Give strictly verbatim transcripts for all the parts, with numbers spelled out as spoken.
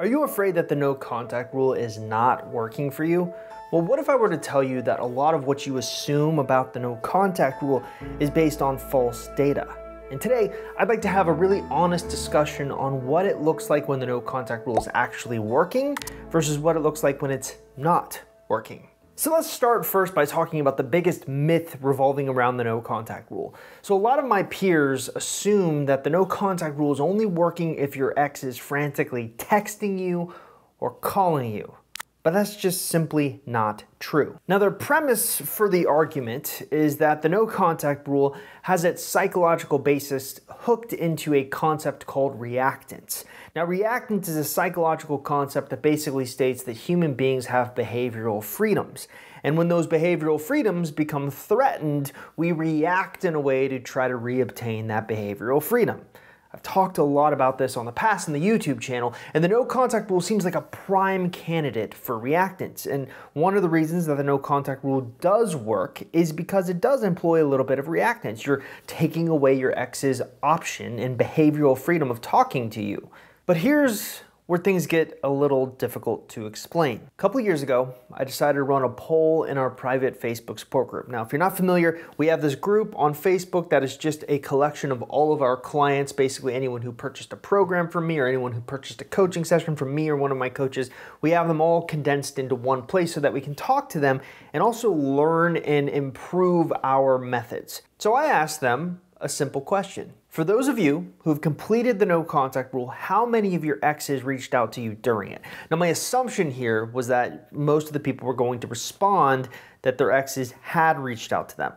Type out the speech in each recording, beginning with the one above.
Are you afraid that the no contact rule is not working for you? Well, what if I were to tell you that a lot of what you assume about the no contact rule is based on false data? And today, I'd like to have a really honest discussion on what it looks like when the no contact rule is actually working versus what it looks like when it's not working. So let's start first by talking about the biggest myth revolving around the no contact rule. So a lot of my peers assume that the no contact rule is only working if your ex is frantically texting you or calling you. But that's just simply not true. Now, their premise for the argument is that the no contact rule has its psychological basis hooked into a concept called reactance. Now, reactance is a psychological concept that basically states that human beings have behavioral freedoms. And when those behavioral freedoms become threatened, we react in a way to try to reobtain that behavioral freedom. I've talked a lot about this on the past in the YouTube channel, and the no contact rule seems like a prime candidate for reactance. And one of the reasons that the no contact rule does work is because it does employ a little bit of reactance. You're taking away your ex's option and behavioral freedom of talking to you. But here's where things get a little difficult to explain. A couple years ago, I decided to run a poll in our private Facebook support group. Now, if you're not familiar, we have this group on Facebook that is just a collection of all of our clients, basically anyone who purchased a program from me or anyone who purchased a coaching session from me or one of my coaches. We have them all condensed into one place so that we can talk to them and also learn and improve our methods. So I asked them a simple question. For those of you who have completed the no contact rule, how many of your exes reached out to you during it? Now, my assumption here was that most of the people were going to respond that their exes had reached out to them,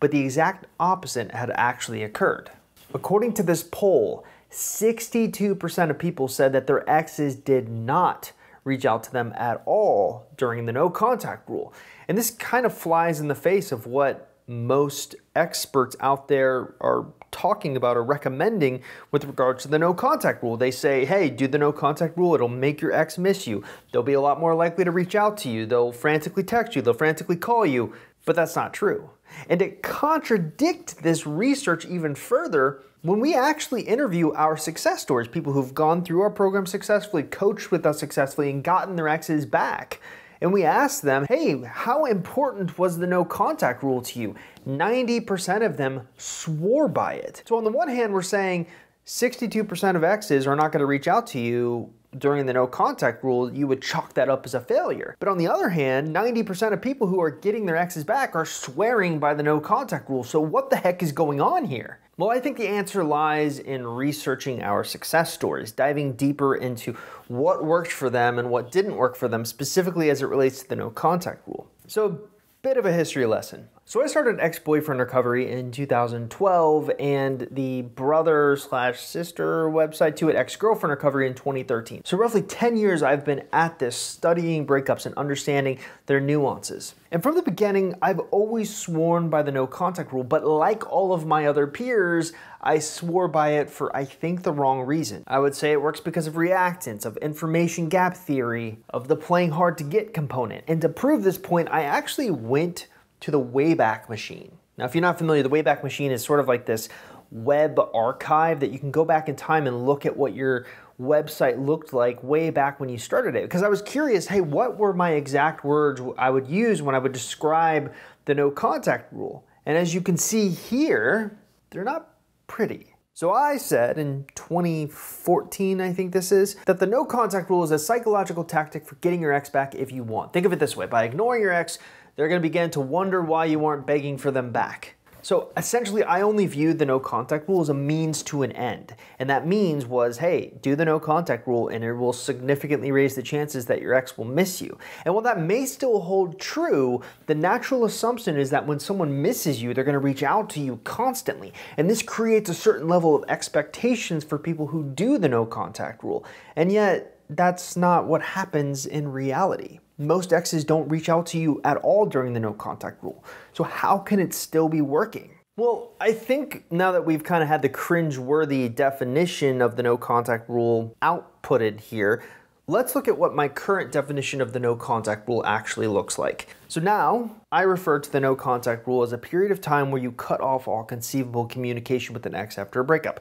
but the exact opposite had actually occurred. According to this poll, sixty-two percent of people said that their exes did not reach out to them at all during the no contact rule. And this kind of flies in the face of what most experts out there are talking about or recommending with regards to the no contact rule. They say, hey, do the no contact rule. It'll make your ex miss you. They'll be a lot more likely to reach out to you. They'll frantically text you. They'll frantically call you. But that's not true. And to contradict this research even further, when we actually interview our success stories, people who've gone through our program successfully, coached with us successfully, and gotten their exes back, and we asked them, hey, how important was the no contact rule to you? ninety percent of them swore by it. So on the one hand, we're saying sixty-two percent of exes are not gonna reach out to you during the no contact rule. You would chalk that up as a failure. But on the other hand, ninety percent of people who are getting their exes back are swearing by the no contact rule. So what the heck is going on here? Well, I think the answer lies in researching our success stories, diving deeper into what worked for them and what didn't work for them, specifically as it relates to the no contact rule. So a bit of a history lesson. So I started Ex-Boyfriend Recovery in two thousand twelve and the brother slash sister website to it, Ex-Girlfriend Recovery, in twenty thirteen. So roughly ten years I've been at this, studying breakups and understanding their nuances. And from the beginning, I've always sworn by the no contact rule, but like all of my other peers, I swore by it for, I think, the wrong reason. I would say it works because of reactance, of information gap theory, of the playing hard to get component. And to prove this point, I actually went to the Wayback Machine. Now, if you're not familiar, the Wayback Machine is sort of like this web archive that you can go back in time and look at what your website looked like way back when you started it. Because I was curious, hey, what were my exact words I would use when I would describe the no contact rule? And as you can see here, they're not pretty. So I said in twenty fourteen, I think this is, that the no contact rule is a psychological tactic for getting your ex back if you want. Think of it this way, by ignoring your ex, they're gonna begin to wonder why you aren't begging for them back. So essentially, I only viewed the no contact rule as a means to an end. And that means was, hey, do the no contact rule and it will significantly raise the chances that your ex will miss you. And while that may still hold true, the natural assumption is that when someone misses you, they're gonna reach out to you constantly. And this creates a certain level of expectations for people who do the no contact rule. And yet, that's not what happens in reality. Most exes don't reach out to you at all during the no contact rule. So how can it still be working? Well, I think now that we've kind of had the cringeworthy definition of the no contact rule outputted here, let's look at what my current definition of the no contact rule actually looks like. So now I refer to the no contact rule as a period of time where you cut off all conceivable communication with an ex after a breakup.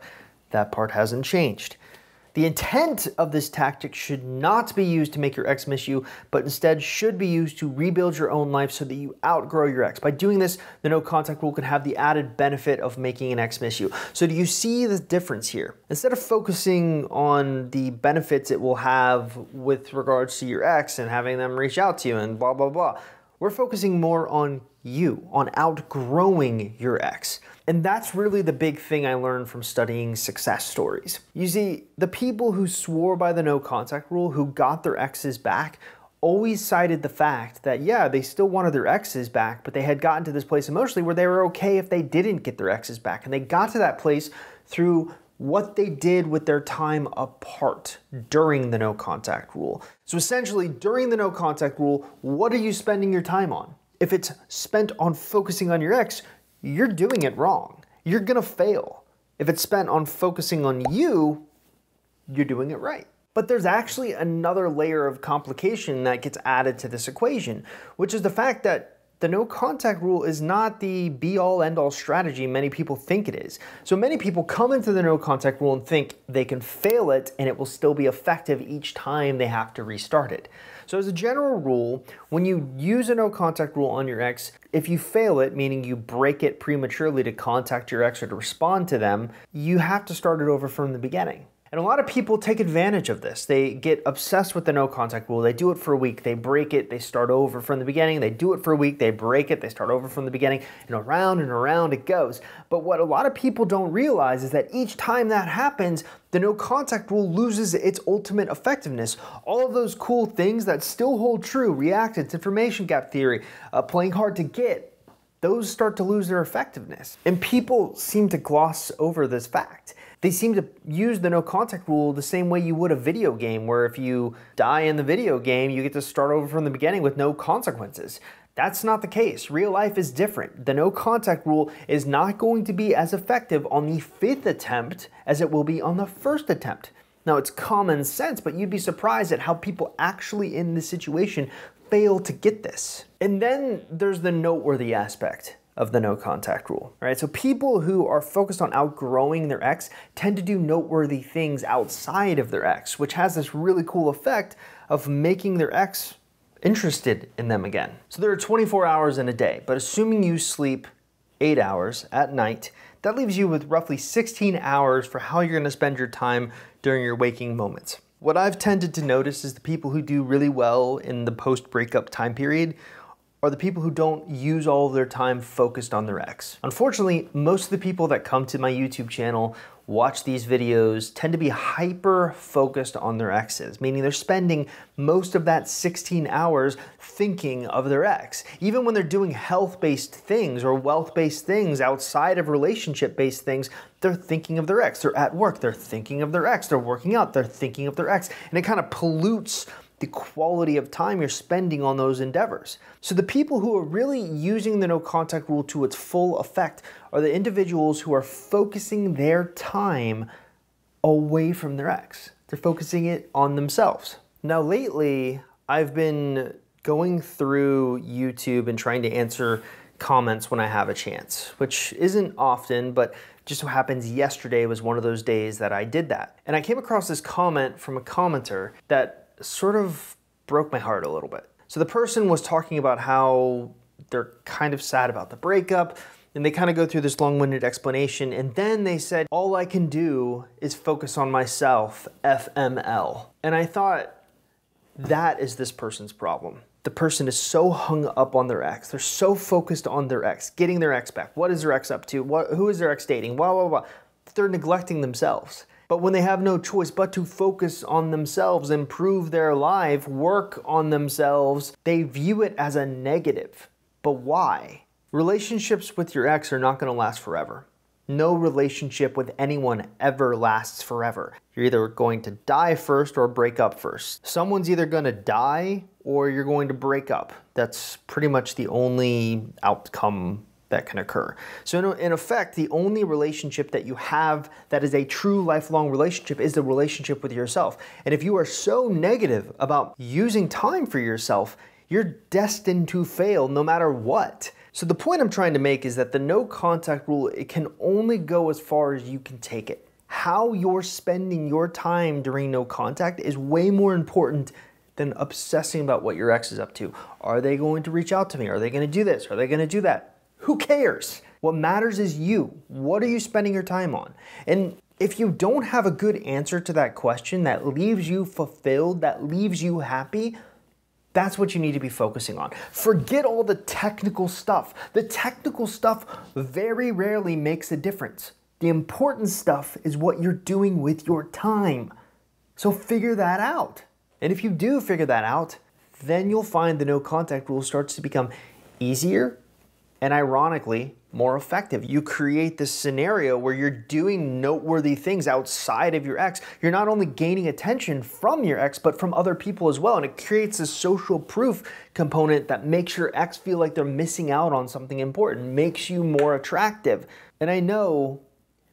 That part hasn't changed. The intent of this tactic should not be used to make your ex miss you, but instead should be used to rebuild your own life so that you outgrow your ex. By doing this, the no contact rule can have the added benefit of making an ex miss you. So do you see the difference here? Instead of focusing on the benefits it will have with regards to your ex and having them reach out to you and blah, blah, blah, we're focusing more on you, on outgrowing your ex. And that's really the big thing I learned from studying success stories. You see, the people who swore by the no contact rule, who got their exes back, always cited the fact that, yeah, they still wanted their exes back, but they had gotten to this place emotionally where they were okay if they didn't get their exes back. And they got to that place through what they did with their time apart during the no contact rule. So essentially, during the no contact rule, what are you spending your time on? If it's spent on focusing on your ex, you're doing it wrong. You're gonna fail. If it's spent on focusing on you, you're doing it right. But there's actually another layer of complication that gets added to this equation, which is the fact that the no contact rule is not the be all end all strategy many people think it is. So many people come into the no contact rule and think they can fail it and it will still be effective each time they have to restart it. So as a general rule, when you use a no contact rule on your ex, if you fail it, meaning you break it prematurely to contact your ex or to respond to them, you have to start it over from the beginning. And a lot of people take advantage of this. They get obsessed with the no contact rule. They do it for a week, they break it, they start over from the beginning. They do it for a week, they break it, they start over from the beginning, and around and around it goes. But what a lot of people don't realize is that each time that happens, the no contact rule loses its ultimate effectiveness. All of those cool things that still hold true, reactants, information gap theory, uh, playing hard to get, those start to lose their effectiveness. And people seem to gloss over this fact. They seem to use the no contact rule the same way you would a video game, where if you die in the video game, you get to start over from the beginning with no consequences. That's not the case. Real life is different. The no contact rule is not going to be as effective on the fifth attempt as it will be on the first attempt. Now, it's common sense, but you'd be surprised at how people actually in this situation fail to get this. And then there's the noteworthy aspect of the no contact rule, right? So people who are focused on outgrowing their ex tend to do noteworthy things outside of their ex, which has this really cool effect of making their ex interested in them again. So there are twenty-four hours in a day, but assuming you sleep eight hours at night, that leaves you with roughly sixteen hours for how you're gonna spend your time during your waking moments. What I've tended to notice is the people who do really well in the post-breakup time period are the people who don't use all of their time focused on their ex. Unfortunately, most of the people that come to my YouTube channel, watch these videos, tend to be hyper-focused on their exes, meaning they're spending most of that sixteen hours thinking of their ex. Even when they're doing health-based things or wealth-based things outside of relationship-based things, they're thinking of their ex. They're at work, they're thinking of their ex. They're working out, they're thinking of their ex. And it kind of pollutes the quality of time you're spending on those endeavors. So the people who are really using the no contact rule to its full effect are the individuals who are focusing their time away from their ex. They're focusing it on themselves. Now lately, I've been going through YouTube and trying to answer comments when I have a chance, which isn't often, but just so happens yesterday was one of those days that I did that. And I came across this comment from a commenter that sort of broke my heart a little bit. So the person was talking about how they're kind of sad about the breakup, and they kind of go through this long-winded explanation, and then they said, all I can do is focus on myself, F M L. And I thought, that is this person's problem. The person is so hung up on their ex. They're so focused on their ex, getting their ex back. What is their ex up to? What, who is their ex dating? Blah, blah, blah. They're neglecting themselves. But when they have no choice but to focus on themselves, improve their life, work on themselves, they view it as a negative. But why? Relationships with your ex are not going to last forever. No relationship with anyone ever lasts forever. You're either going to die first or break up first. Someone's either going to die or you're going to break up. That's pretty much the only outcome that can occur. So in effect, the only relationship that you have that is a true lifelong relationship is the relationship with yourself. And if you are so negative about using time for yourself, you're destined to fail no matter what. So the point I'm trying to make is that the no contact rule, it can only go as far as you can take it. how you're spending your time during no contact is way more important than obsessing about what your ex is up to. Are they going to reach out to me? Are they going to do this? Are they going to do that? Who cares? What matters is you. What are you spending your time on? And if you don't have a good answer to that question that leaves you fulfilled, that leaves you happy, that's what you need to be focusing on. Forget all the technical stuff. The technical stuff very rarely makes a difference. The important stuff is what you're doing with your time. So figure that out. And if you do figure that out, then you'll find the no contact rule starts to become easier and, ironically, more effective. You create this scenario where you're doing noteworthy things outside of your ex. You're not only gaining attention from your ex, but from other people as well. And it creates this social proof component that makes your ex feel like they're missing out on something important, makes you more attractive. And I know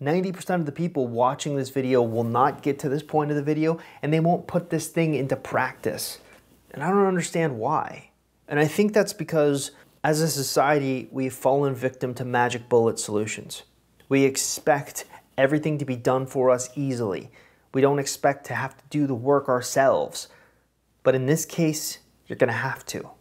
ninety percent of the people watching this video will not get to this point of the video, and they won't put this thing into practice. And I don't understand why. And I think that's because as a society, we've fallen victim to magic bullet solutions. We expect everything to be done for us easily. We don't expect to have to do the work ourselves. But in this case, you're gonna have to.